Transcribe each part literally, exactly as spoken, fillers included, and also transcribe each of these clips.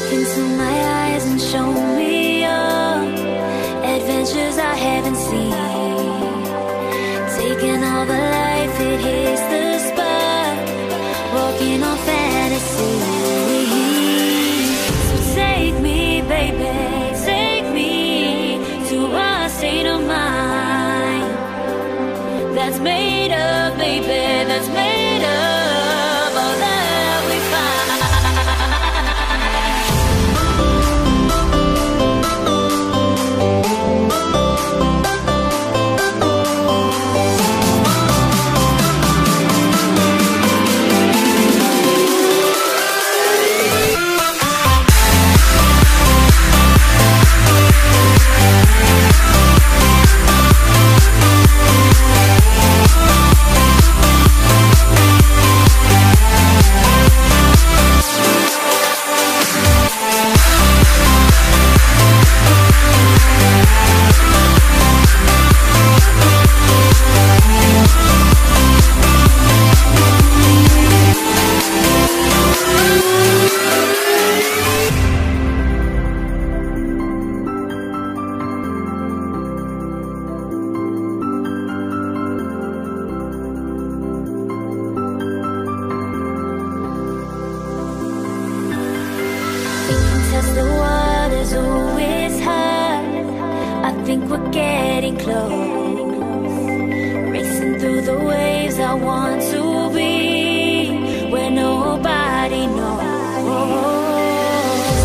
Look into my eyes and show me all adventures I haven't seen. Taking all the life, it hits the spot. Walking on fantasy. So take me, baby, take me to a state of mind that's made up, baby, that's made up. The water's always hot. I think we're getting close. Racing through the waves, I want to be where nobody knows.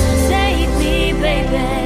So take me, baby.